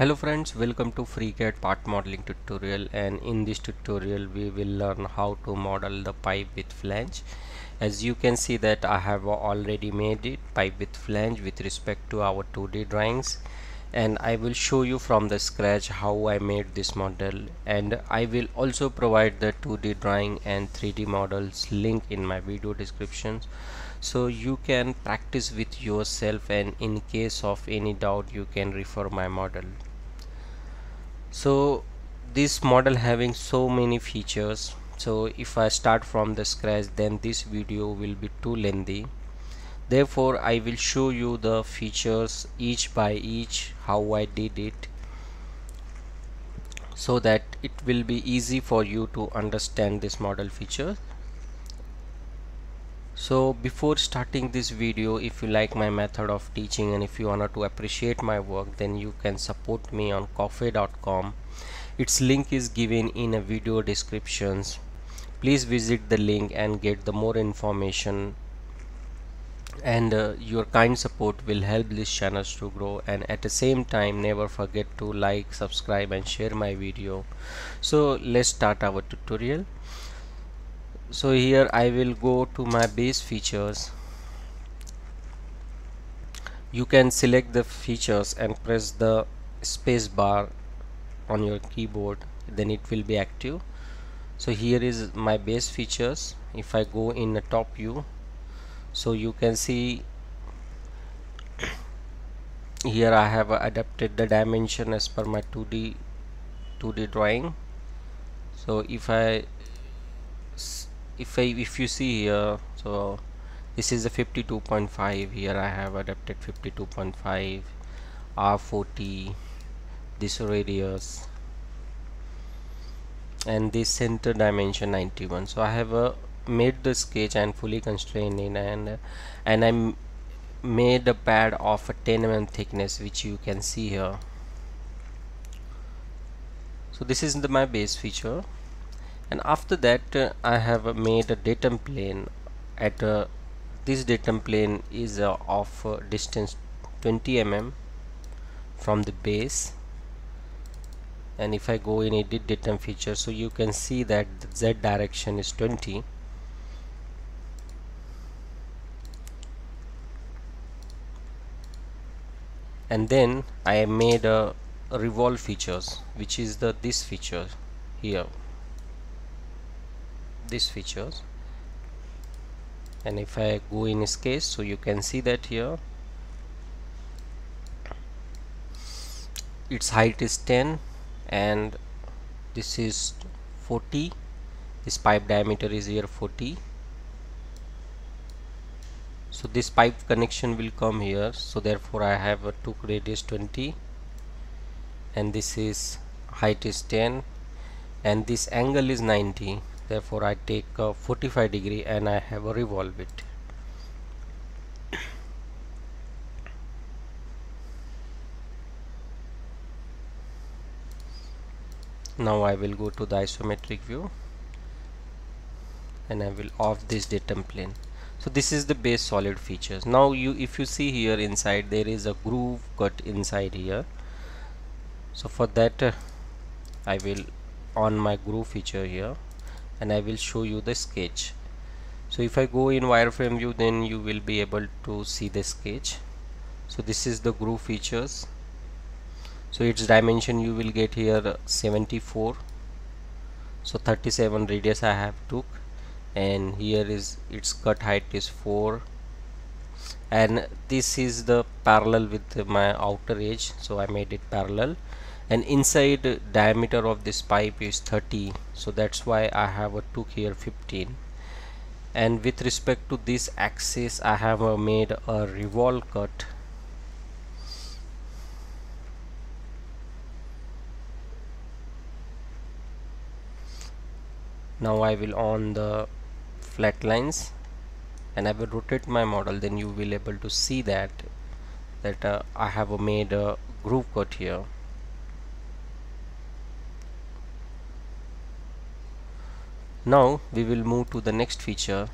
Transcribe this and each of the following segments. Hello friends, welcome to FreeCAD part modeling tutorial, and in this tutorial we will learn how to model the pipe with flange. As you can see that I have already made it pipe with flange with respect to our 2D drawings, and I will show you from the scratch how I made this model, and I will also provide the 2D drawing and 3D models link in my video descriptions, so you can practice with yourself, and in case of any doubt you can refer my model. So this model having so many features, so if I start from the scratch then this video will be too lengthy. Therefore I will show you the features each by each, how I did it, so that it will be easy for you to understand this model feature. So before starting this video, if you like my method of teaching and if you want to appreciate my work, then you can support me on ko-fi.com. Its link is given in a video descriptions. Please visit the link and get the more information, and your kind support will help this channel to grow. And at the same time, never forget to like, subscribe and share my video. So let's start our tutorial. So here I will go to my base features. You can select the features and press the space bar on your keyboard, then it will be active. So here is my base features. If I go in the top view, so you can see here I have adapted the dimension as per my 2D drawing. So if you see here, so this is the 52.5. here I have adapted 52.5, R40, this radius, and this center dimension 91. So I have made the sketch and fully constrained in, and I made a pad of a 10 mm thickness, which you can see here. So this is my base feature, and after that I have made a datum plane. At this datum plane is of distance 20 mm from the base. And if I go in edit datum feature, so you can see that the Z direction is 20. And then I made a revolve features, which is this feature here, this features. And if I go in sketch, so you can see that here its height is 10 and this is 40. This pipe diameter is here 40. So this pipe connection will come here, so therefore I have took radius 20 and this is height is 10 and this angle is 90. Therefore I take 45 degree and I have revolve it. Now I will go to the isometric view and I will off this datum plane. So this is the base solid features. Now if you see here inside, there is a groove cut inside here. So for that I will on my groove feature here and I will show you the sketch. So if I go in wireframe view, then you will be able to see the sketch. So this is the groove features. So its dimension you will get here 74. So 37 radius I have took, and here is its cut height is 4, and this is the parallel with my outer edge, so I made it parallel. And inside the diameter of this pipe is 30, so that's why I have took here 15. And with respect to this axis I have made a revolve cut. Now I will on the flat lines and I will rotate my model, then you will able to see that I have made a groove cut here. Now we will move to the next feature.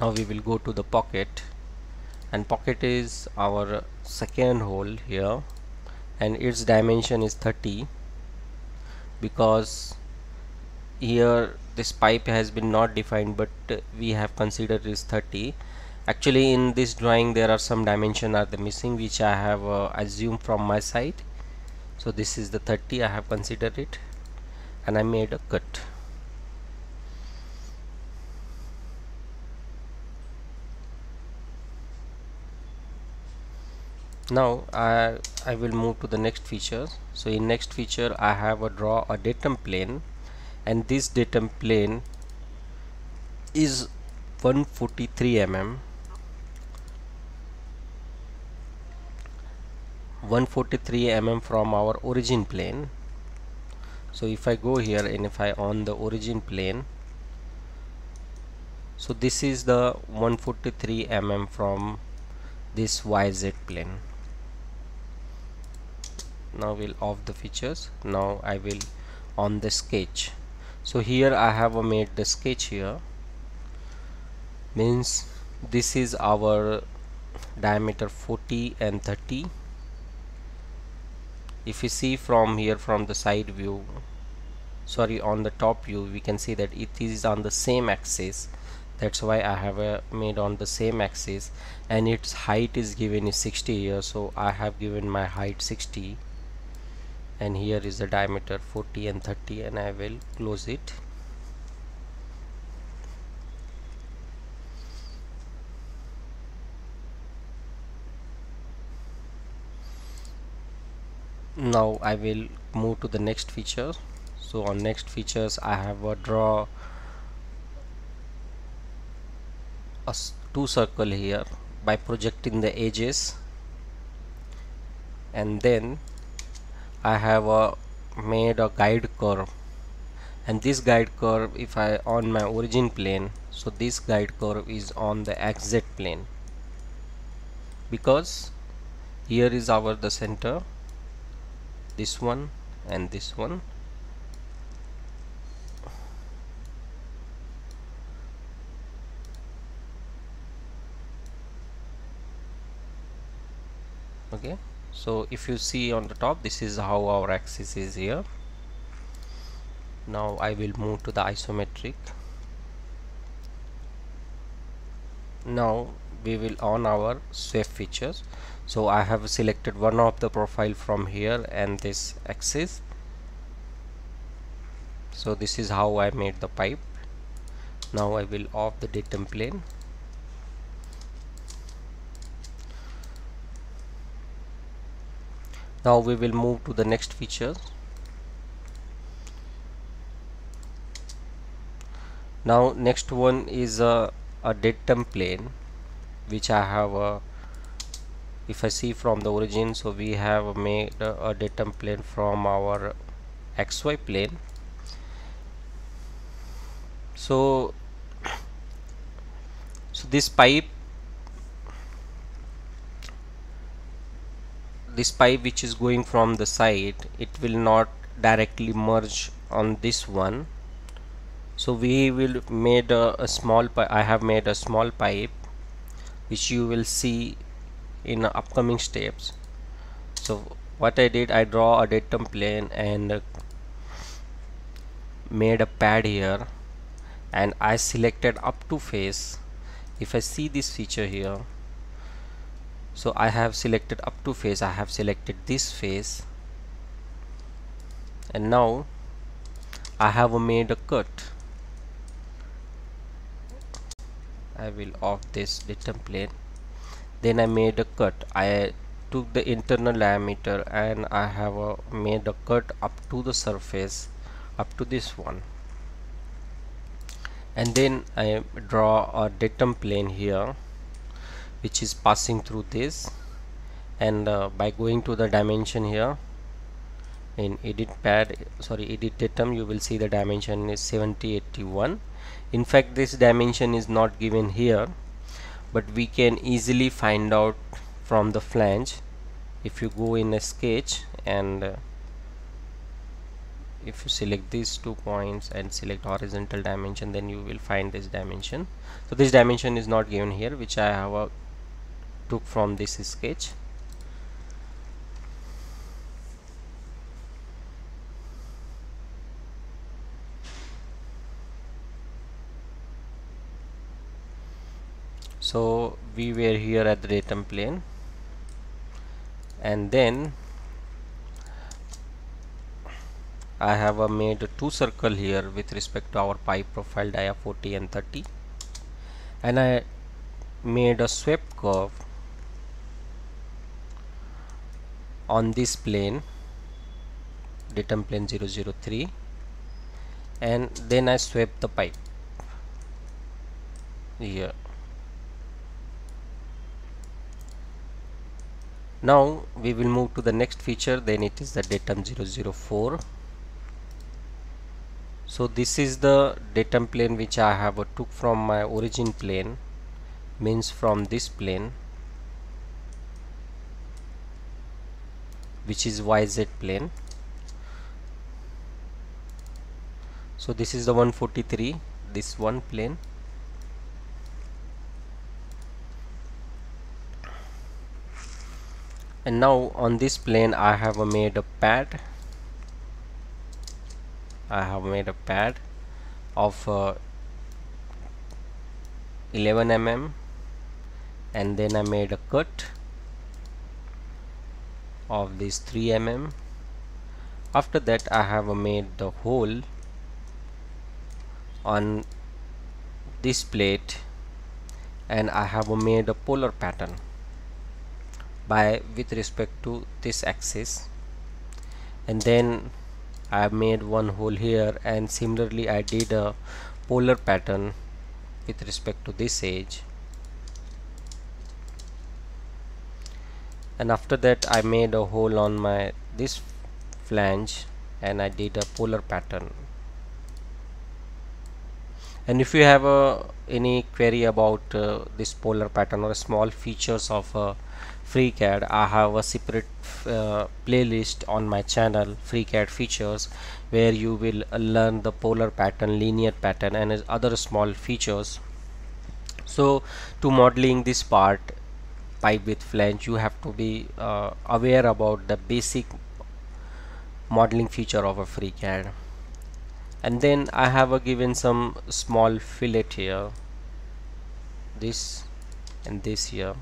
Now we will go to the pocket and pocket is our second hole here, and its dimension is 30 because here this pipe has been not defined, but we have considered is 30. Actually in this drawing there are some dimension are the missing, which I have assumed from my side. So this is the 30 I have considered it, and I made a cut. Now I will move to the next feature. So in next feature I have a draw a datum plane, and this datum plane is 143 mm, 143 mm from our origin plane. So if I go here and if I on the origin plane, so this is the 143 mm from this YZ plane. Now we'll off the features. Now I will on the sketch. So here I have made the sketch here, means this is our diameter 40 and 30. If you see from here, from the side view, sorry, on the top view, we can see that it is on the same axis. That's why I have made on the same axis, and its height is given is 60 here, so I have given my height 60, and here is the diameter 40 and 30, and I will close it. Now I will move to the next feature. So on next features I have a draw a two circle here by projecting the edges, and then I have made a guide curve, and this guide curve, if I on my origin plane, so this guide curve is on the XZ plane, because here is our the center, this one and this one. Okay, so if you see on the top, this is how our axis is here. Now I will move to the isometric. Now we will on our sweep features. So I have selected one of the profile from here and this axis. So this is how I made the pipe. Now I will off the datum plane. Now we will move to the next feature. Now next one is a datum plane, which I have if I see from the origin, so we have made a datum plane from our XY plane. So this pipe which is going from the side, it will not directly merge on this one, so we will made a small pipe. I have made a small pipe which you will see in upcoming steps. So what I did, I draw a datum plane and made a pad here, and I selected up to face. If I see this feature here, so I have selected up to face, I have selected this face, and now I have made a cut. I will off this datum plane. Then I made a cut. I took the internal diameter and I have made a cut up to the surface, up to this one, and then I draw a datum plane here which is passing through this, and by going to the dimension here in edit datum, you will see the dimension is 7081. In fact this dimension is not given here, but we can easily find out from the flange. If you go in a sketch and if you select these 2 points and select horizontal dimension, then you will find this dimension. So this dimension is not given here, which I have took from this sketch. So we were here at the datum plane, and then I have made two circles here with respect to our pipe profile dia 40 and 30, and I made a swept curve on this plane, datum plane 003, and then I swept the pipe here. Now we will move to the next feature, then it is the datum 004. So this is the datum plane which I have took from my origin plane, means from this plane, which is YZ plane. So this is the 143, this one plane. And now on this plane I have made a pad. I have made a pad of 11 mm, and then I made a cut of this 3 mm. After that I have made the hole on this plate, and I have made a polar pattern by with respect to this axis, and then I have made one hole here, and similarly I did a polar pattern with respect to this edge, and after that I made a hole on my this flange, and I did a polar pattern. And if you have any query about this polar pattern or small features of FreeCAD, I have a separate playlist on my channel, FreeCAD features, where you will learn the polar pattern, linear pattern, and other small features. So to modeling this part, pipe with flange, you have to be aware about the basic modeling feature of a FreeCAD. And then I have given some small fillet here, this and this here.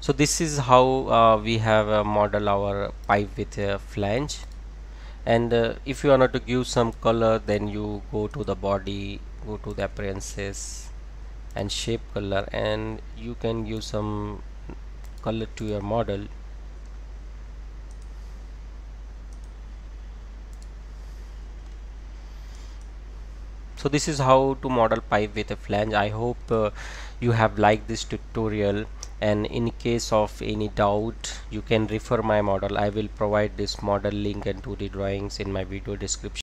So this is how we have model our pipe with a flange. And if you want to give some color, then you go to the body, go to the appearances and shape color, and you can give some color to your model. So this is how to model pipe with a flange. I hope you have liked this tutorial, and in case of any doubt you can refer my model. I will provide this model link and 2D drawings in my video description.